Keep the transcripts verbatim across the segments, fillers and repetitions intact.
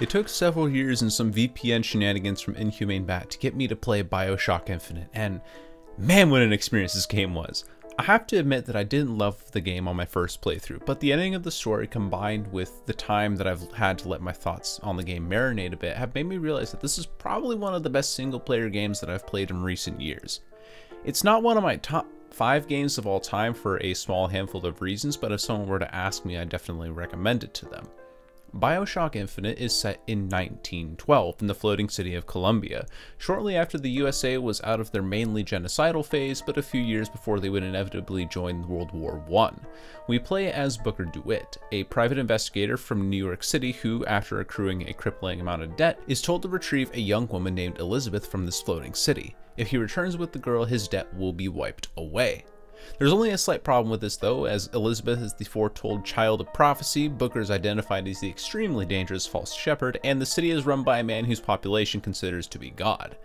It took several years and some V P N shenanigans from Inhumanebat to get me to play BioShock Infinite, and man, what an experience this game was. I have to admit that I didn't love the game on my first playthrough, but the ending of the story combined with the time that I've had to let my thoughts on the game marinate a bit have made me realize that this is probably one of the best single player games that I've played in recent years. It's not one of my top five games of all time for a small handful of reasons, but if someone were to ask me, I'd definitely recommend it to them. BioShock Infinite is set in nineteen twelve in the floating city of Columbia, shortly after the U S A was out of their mainly genocidal phase, but a few years before they would inevitably join World War One. We play as Booker DeWitt, a private investigator from New York City who, after accruing a crippling amount of debt, is told to retrieve a young woman named Elizabeth from this floating city. If he returns with the girl, his debt will be wiped away. There's only a slight problem with this though, as Elizabeth is the foretold child of prophecy, Booker is identified as the extremely dangerous false shepherd, and the city is run by a man whose population considers to be God.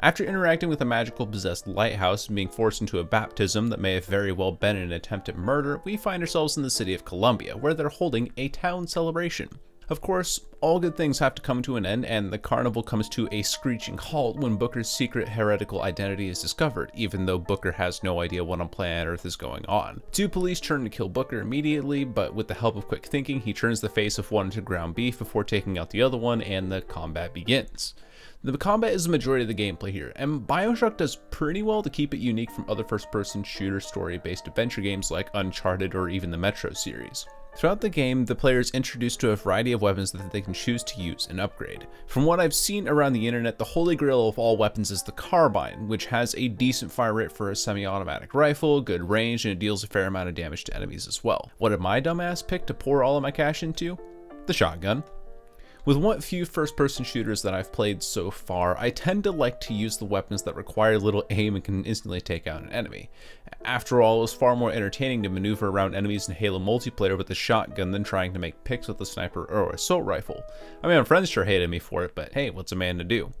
After interacting with a magical possessed lighthouse and being forced into a baptism that may have very well been an attempt at murder, we find ourselves in the city of Columbia, where they're holding a town celebration. Of course, all good things have to come to an end, and the carnival comes to a screeching halt when Booker's secret heretical identity is discovered, even though Booker has no idea what on planet Earth is going on. Two police turn to kill Booker immediately, but with the help of quick thinking, he turns the face of one into ground beef before taking out the other one, and the combat begins. The combat is the majority of the gameplay here, and BioShock does pretty well to keep it unique from other first-person shooter story-based adventure games like Uncharted or even the Metro series. Throughout the game, the player is introduced to a variety of weapons that they can choose to use and upgrade. From what I've seen around the internet, the holy grail of all weapons is the carbine, which has a decent fire rate for a semi-automatic rifle, good range, and it deals a fair amount of damage to enemies as well. What did my dumbass pick to pour all of my cash into? The shotgun. With what few first-person shooters that I've played so far, I tend to like to use the weapons that require little aim and can instantly take out an enemy. After all, it was far more entertaining to maneuver around enemies in Halo multiplayer with a shotgun than trying to make picks with a sniper or assault rifle. I mean, my friends sure hated me for it, but hey, what's a man to do?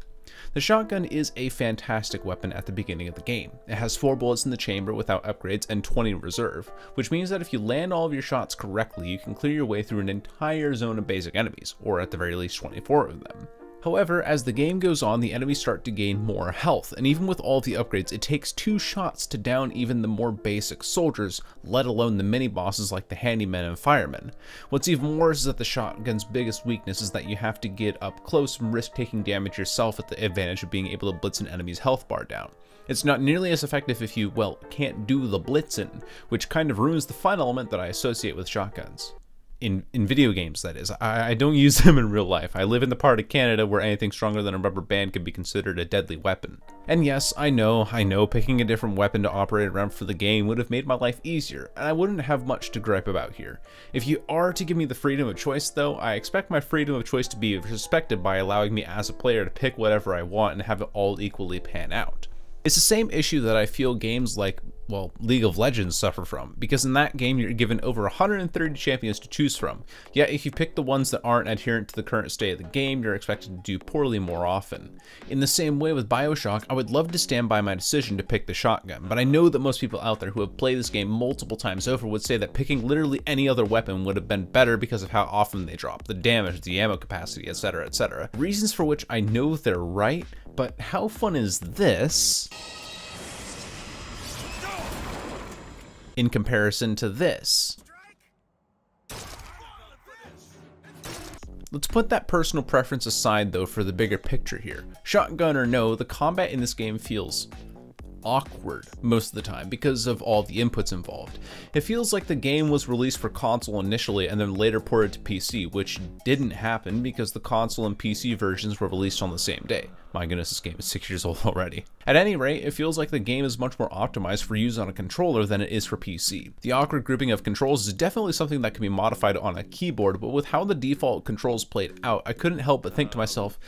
The shotgun is a fantastic weapon at the beginning of the game. It has four bullets in the chamber without upgrades and twenty in reserve, which means that if you land all of your shots correctly, you can clear your way through an entire zone of basic enemies, or at the very least twenty-four of them. However, as the game goes on, the enemies start to gain more health, and even with all the upgrades, it takes two shots to down even the more basic soldiers, let alone the mini-bosses like the handymen and firemen. What's even worse is that the shotgun's biggest weakness is that you have to get up close and risk taking damage yourself at the advantage of being able to blitz an enemy's health bar down. It's not nearly as effective if you, well, can't do the blitzing, which kind of ruins the fun element that I associate with shotguns. In, in video games, that is. I, I don't use them in real life. I live in the part of Canada where anything stronger than a rubber band could be considered a deadly weapon. And yes, I know, I know, picking a different weapon to operate around for the game would have made my life easier, and I wouldn't have much to gripe about here. If you are to give me the freedom of choice though, I expect my freedom of choice to be respected by allowing me as a player to pick whatever I want and have it all equally pan out. It's the same issue that I feel games like, well, League of Legends suffer from, because in that game you're given over one hundred thirty champions to choose from, yet if you pick the ones that aren't adherent to the current state of the game, you're expected to do poorly more often. In the same way with BioShock, I would love to stand by my decision to pick the shotgun, but I know that most people out there who have played this game multiple times over would say that picking literally any other weapon would have been better because of how often they drop, the damage, the ammo capacity, etc, et cetera. Reasons for which I know they're right, but how fun is this in comparison to this? Let's put that personal preference aside though for the bigger picture here. Shotgun or no, the combat in this game feels awkward most of the time because of all the inputs involved. It feels like the game was released for console initially and then later ported to P C, which didn't happen because the console and P C versions were released on the same day. My goodness, this game is six years old already. At any rate, it feels like the game is much more optimized for use on a controller than it is for P C. The awkward grouping of controls is definitely something that can be modified on a keyboard, but with how the default controls played out, I couldn't help but think to myself,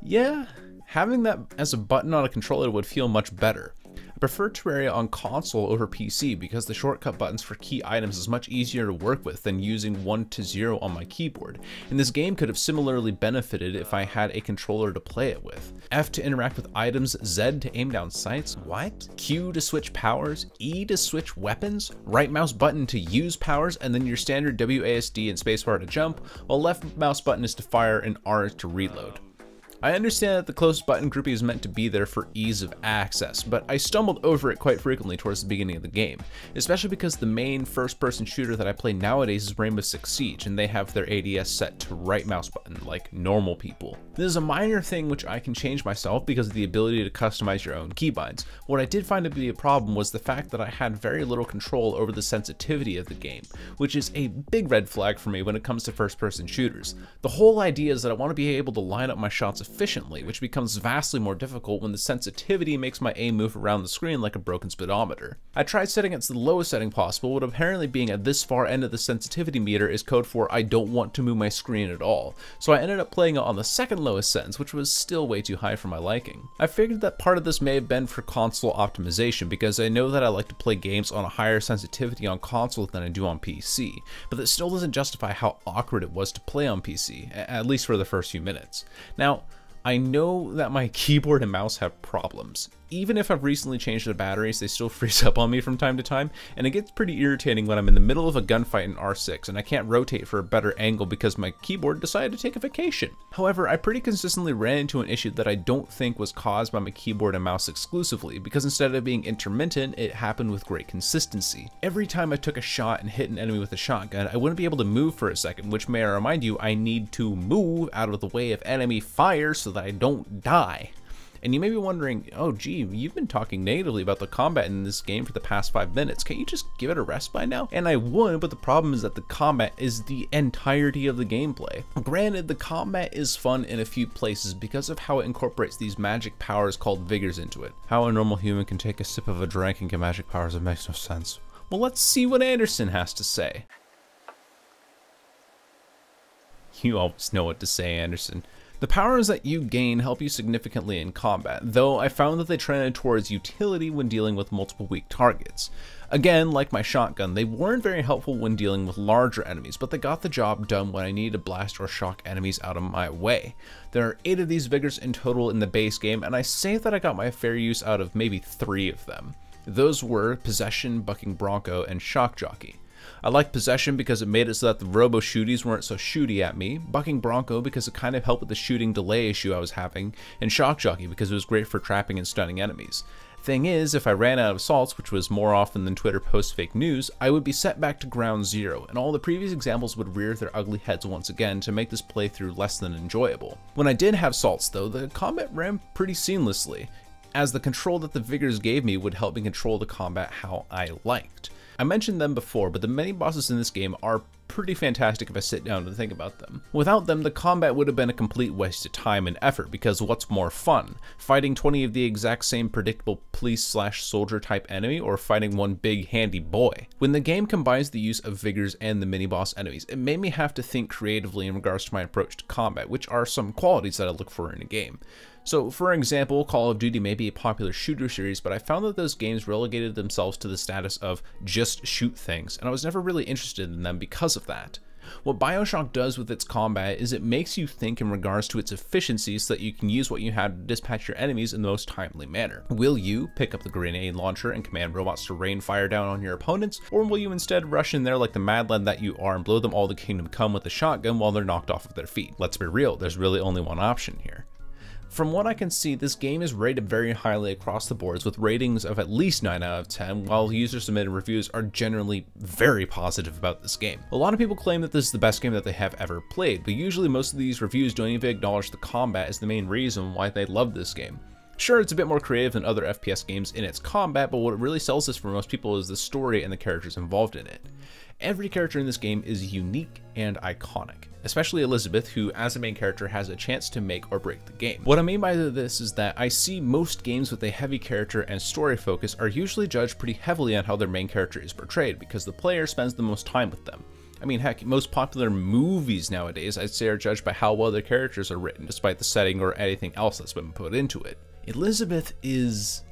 yeah, having that as a button on a controller would feel much better. I prefer Terraria on console over P C because the shortcut buttons for key items is much easier to work with than using one to zero on my keyboard, and this game could have similarly benefited if I had a controller to play it with. F to interact with items, Z to aim down sights, what? Q to switch powers, E to switch weapons, right mouse button to use powers, and then your standard W A S D and spacebar to jump, while left mouse button is to fire and R is to reload. I understand that the close button groupie is meant to be there for ease of access, but I stumbled over it quite frequently towards the beginning of the game, especially because the main first-person shooter that I play nowadays is Rainbow Six Siege, and they have their A D S set to right mouse button like normal people. This is a minor thing which I can change myself because of the ability to customize your own keybinds. What I did find to be a problem was the fact that I had very little control over the sensitivity of the game, which is a big red flag for me when it comes to first-person shooters. The whole idea is that I want to be able to line up my shots efficiently, which becomes vastly more difficult when the sensitivity makes my aim move around the screen like a broken speedometer. I tried setting it to the lowest setting possible, but apparently being at this far end of the sensitivity meter is code for I don't want to move my screen at all, so I ended up playing it on the second lowest settings, which was still way too high for my liking. I figured that part of this may have been for console optimization, because I know that I like to play games on a higher sensitivity on console than I do on P C, but that still doesn't justify how awkward it was to play on P C, at least for the first few minutes. Now, I know that my keyboard and mouse have problems. Even if I've recently changed the batteries, they still freeze up on me from time to time, and it gets pretty irritating when I'm in the middle of a gunfight in R six and I can't rotate for a better angle because my keyboard decided to take a vacation. However, I pretty consistently ran into an issue that I don't think was caused by my keyboard and mouse exclusively, because instead of being intermittent, it happened with great consistency. Every time I took a shot and hit an enemy with a shotgun, I wouldn't be able to move for a second, which may I remind you, I need to move out of the way of enemy fire so that I don't die. And you may be wondering, oh gee, you've been talking negatively about the combat in this game for the past five minutes, can't you just give it a rest by now? And I would, but the problem is that the combat is the entirety of the gameplay. Granted, the combat is fun in a few places because of how it incorporates these magic powers called vigors into it. How a normal human can take a sip of a drink and get magic powers, it makes no sense. Well, let's see what Anderson has to say. You always know what to say, Anderson. The powers that you gain help you significantly in combat, though I found that they trended towards utility when dealing with multiple weak targets. Again, like my shotgun, they weren't very helpful when dealing with larger enemies, but they got the job done when I needed to blast or shock enemies out of my way. There are eight of these vigors in total in the base game, and I say that I got my fair use out of maybe three of them. Those were Possession, Bucking Bronco, and Shock Jockey. I liked Possession because it made it so that the robo-shooties weren't so shooty at me, Bucking Bronco because it kind of helped with the shooting delay issue I was having, and Shock Jockey because it was great for trapping and stunning enemies. Thing is, if I ran out of assaults, which was more often than Twitter posts fake news, I would be set back to ground zero, and all the previous examples would rear their ugly heads once again to make this playthrough less than enjoyable. When I did have assaults though, the combat ran pretty seamlessly, as the control that the vigors gave me would help me control the combat how I liked. I mentioned them before, but the many bosses in this game are pretty fantastic if I sit down and think about them. Without them, the combat would have been a complete waste of time and effort, because what's more fun? Fighting twenty of the exact same predictable police slash soldier type enemy, or fighting one big handy boy? When the game combines the use of vigors and the mini-boss enemies, it made me have to think creatively in regards to my approach to combat, which are some qualities that I look for in a game. So, for example, Call of Duty may be a popular shooter series, but I found that those games relegated themselves to the status of just shoot things, and I was never really interested in them because of that. What BioShock does with its combat is it makes you think in regards to its efficiency so that you can use what you have to dispatch your enemies in the most timely manner. Will you pick up the grenade launcher and command robots to rain fire down on your opponents, or will you instead rush in there like the mad lad that you are and blow them all to kingdom come with a shotgun while they're knocked off of their feet? Let's be real, there's really only one option here. From what I can see, this game is rated very highly across the boards with ratings of at least nine out of ten, while user-submitted reviews are generally very positive about this game. A lot of people claim that this is the best game that they have ever played, but usually most of these reviews don't even acknowledge the combat as the main reason why they love this game. Sure, it's a bit more creative than other F P S games in its combat, but what really sells this for most people is the story and the characters involved in it. Every character in this game is unique and iconic, especially Elizabeth, who as a main character has a chance to make or break the game. What I mean by this is that I see most games with a heavy character and story focus are usually judged pretty heavily on how their main character is portrayed, because the player spends the most time with them. I mean, heck, most popular movies nowadays I'd say are judged by how well their characters are written, despite the setting or anything else that's been put into it. Elizabeth is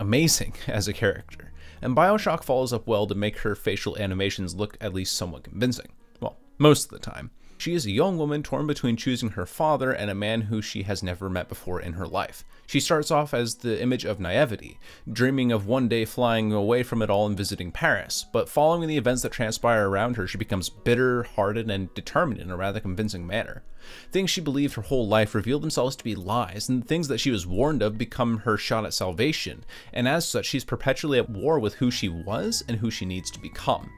amazing as a character, and BioShock follows up well to make her facial animations look at least somewhat convincing. Well, most of the time. She is a young woman torn between choosing her father and a man who she has never met before in her life. She starts off as the image of naivety, dreaming of one day flying away from it all and visiting Paris, but following the events that transpire around her, she becomes bitter-hearted and determined in a rather convincing manner. Things she believed her whole life reveal themselves to be lies, and the things that she was warned of become her shot at salvation, and as such, she's perpetually at war with who she was and who she needs to become.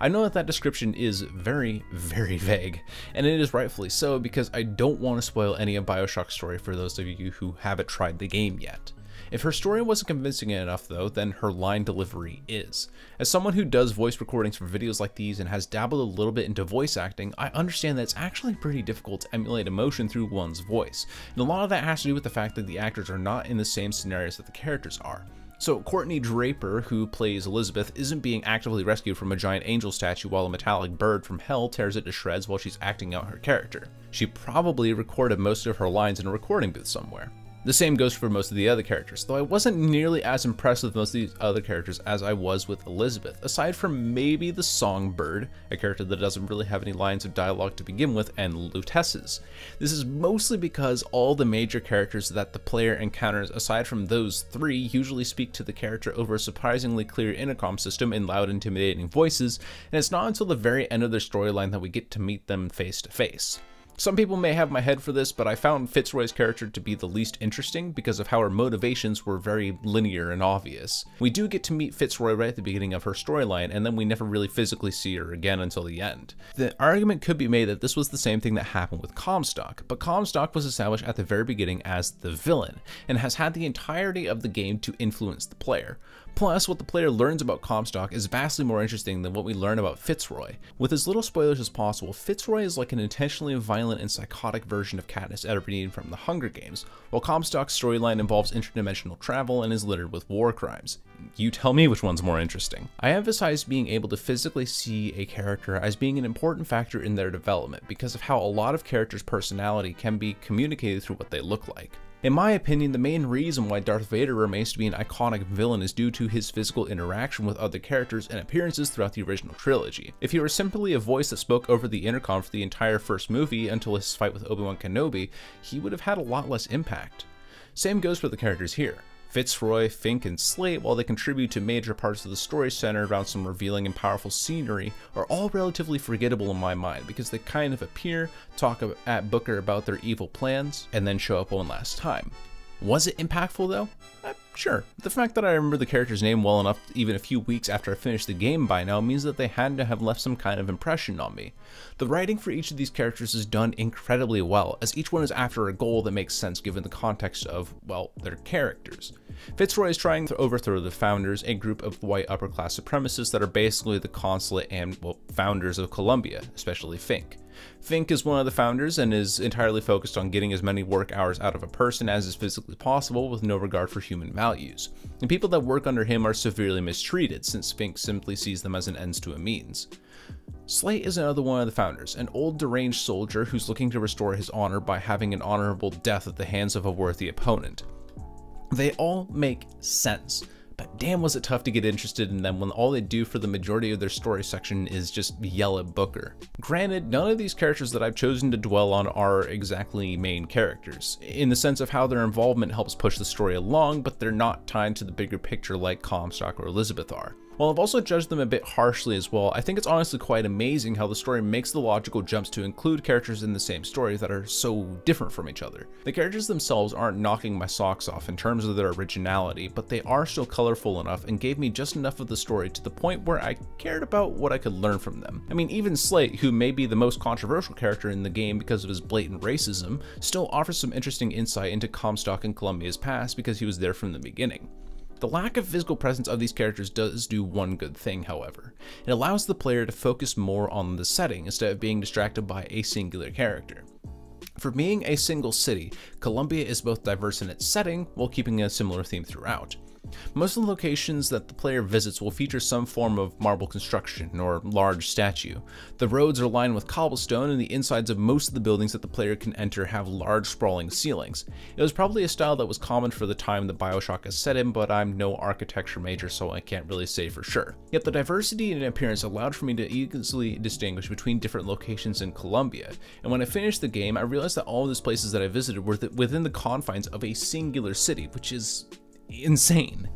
I know that that description is very, very vague, and it is rightfully so because I don't want to spoil any of BioShock's story for those of you who haven't tried the game yet. If her story wasn't convincing enough though, then her line delivery is. As someone who does voice recordings for videos like these and has dabbled a little bit into voice acting, I understand that it's actually pretty difficult to emulate emotion through one's voice, and a lot of that has to do with the fact that the actors are not in the same scenarios that the characters are. So Courtney Draper, who plays Elizabeth, isn't being actively rescued from a giant angel statue while a metallic bird from hell tears it to shreds while she's acting out her character. She probably recorded most of her lines in a recording booth somewhere. The same goes for most of the other characters, though I wasn't nearly as impressed with most of these other characters as I was with Elizabeth, aside from maybe the Songbird, a character that doesn't really have any lines of dialogue to begin with, and Lutece's. This is mostly because all the major characters that the player encounters aside from those three usually speak to the character over a surprisingly clear intercom system in loud, intimidating voices, and it's not until the very end of their storyline that we get to meet them face to face. Some people may have my head for this, but I found Fitzroy's character to be the least interesting because of how her motivations were very linear and obvious. We do get to meet Fitzroy right at the beginning of her storyline, and then we never really physically see her again until the end. The argument could be made that this was the same thing that happened with Comstock, but Comstock was established at the very beginning as the villain, and has had the entirety of the game to influence the player. Plus, what the player learns about Comstock is vastly more interesting than what we learn about Fitzroy. With as little spoilers as possible, Fitzroy is like an intentionally violent and psychotic version of Katniss Everdeen from The Hunger Games, while Comstock's storyline involves interdimensional travel and is littered with war crimes. You tell me which one's more interesting. I emphasize being able to physically see a character as being an important factor in their development because of how a lot of characters' personality can be communicated through what they look like. In my opinion, the main reason why Darth Vader remains to be an iconic villain is due to his physical interaction with other characters and appearances throughout the original trilogy. If he were simply a voice that spoke over the intercom for the entire first movie until his fight with Obi-Wan Kenobi, he would have had a lot less impact. Same goes for the characters here. Fitzroy, Fink, and Slate, while they contribute to major parts of the story centered around some revealing and powerful scenery, are all relatively forgettable in my mind because they kind of appear, talk at Booker about their evil plans, and then show up one last time. Was it impactful though? Uh, sure. The fact that I remember the character's name well enough even a few weeks after I finished the game by now means that they had to have left some kind of impression on me. The writing for each of these characters is done incredibly well, as each one is after a goal that makes sense given the context of, well, their characters. Fitzroy is trying to overthrow the Founders, a group of white upper-class supremacists that are basically the consulate and, well, founders of Columbia, especially Fink. Fink is one of the founders and is entirely focused on getting as many work hours out of a person as is physically possible with no regard for human values. And people that work under him are severely mistreated since Fink simply sees them as an ends to a means. Slate is another one of the founders, an old deranged soldier who's looking to restore his honor by having an honorable death at the hands of a worthy opponent. They all make sense, but damn was it tough to get interested in them when all they do for the majority of their story section is just yell at Booker. Granted, none of these characters that I've chosen to dwell on are exactly main characters, in the sense of how their involvement helps push the story along, but they're not tied to the bigger picture like Comstock or Elizabeth are. While I've also judged them a bit harshly as well, I think it's honestly quite amazing how the story makes the logical jumps to include characters in the same story that are so different from each other. The characters themselves aren't knocking my socks off in terms of their originality, but they are still colorful enough and gave me just enough of the story to the point where I cared about what I could learn from them. I mean, even Slate, who may be the most controversial character in the game because of his blatant racism, still offers some interesting insight into Comstock and Columbia's past because he was there from the beginning. The lack of physical presence of these characters does do one good thing, however. It allows the player to focus more on the setting instead of being distracted by a singular character. For being a single city, Columbia is both diverse in its setting while keeping a similar theme throughout. Most of the locations that the player visits will feature some form of marble construction or large statue. The roads are lined with cobblestone, and the insides of most of the buildings that the player can enter have large sprawling ceilings. It was probably a style that was common for the time that BioShock is set in, but I'm no architecture major, so I can't really say for sure. Yet the diversity in appearance allowed for me to easily distinguish between different locations in Columbia, and when I finished the game, I realized that all of these places that I visited were th- within the confines of a singular city, which is insane.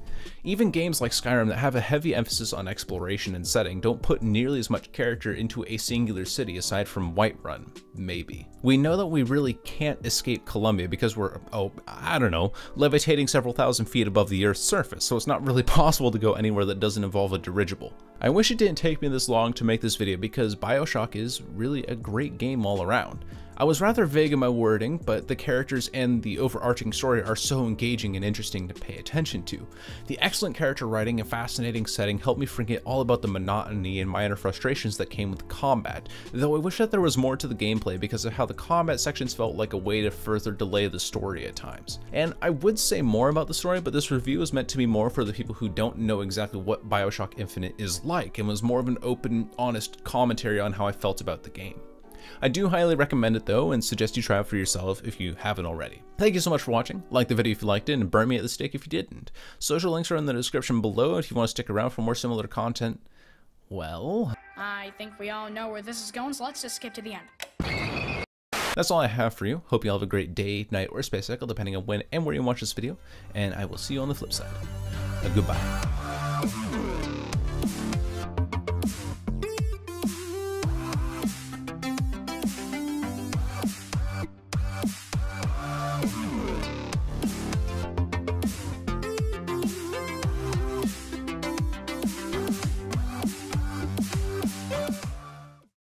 Even games like Skyrim that have a heavy emphasis on exploration and setting don't put nearly as much character into a singular city aside from Whiterun, maybe. We know that we really can't escape Columbia because we're, oh, I don't know, levitating several thousand feet above the Earth's surface, so it's not really possible to go anywhere that doesn't involve a dirigible. I wish it didn't take me this long to make this video because BioShock is really a great game all around. I was rather vague in my wording, but the characters and the overarching story are so engaging and interesting to pay attention to. The excellent character writing and fascinating setting helped me forget all about the monotony and minor frustrations that came with combat, though I wish that there was more to the gameplay because of how the combat sections felt like a way to further delay the story at times. And I would say more about the story, but this review is meant to be more for the people who don't know exactly what BioShock Infinite is like, and was more of an open, honest commentary on how I felt about the game. I do highly recommend it though, and suggest you try it for yourself if you haven't already. Thank you so much for watching. Like the video if you liked it, and burn me at the stake if you didn't. Social links are in the description below if you want to stick around for more similar content. Well, I think we all know where this is going, so let's just skip to the end. That's all I have for you. Hope you all have a great day, night, or space cycle, depending on when and where you watch this video, and I will see you on the flip side. Goodbye.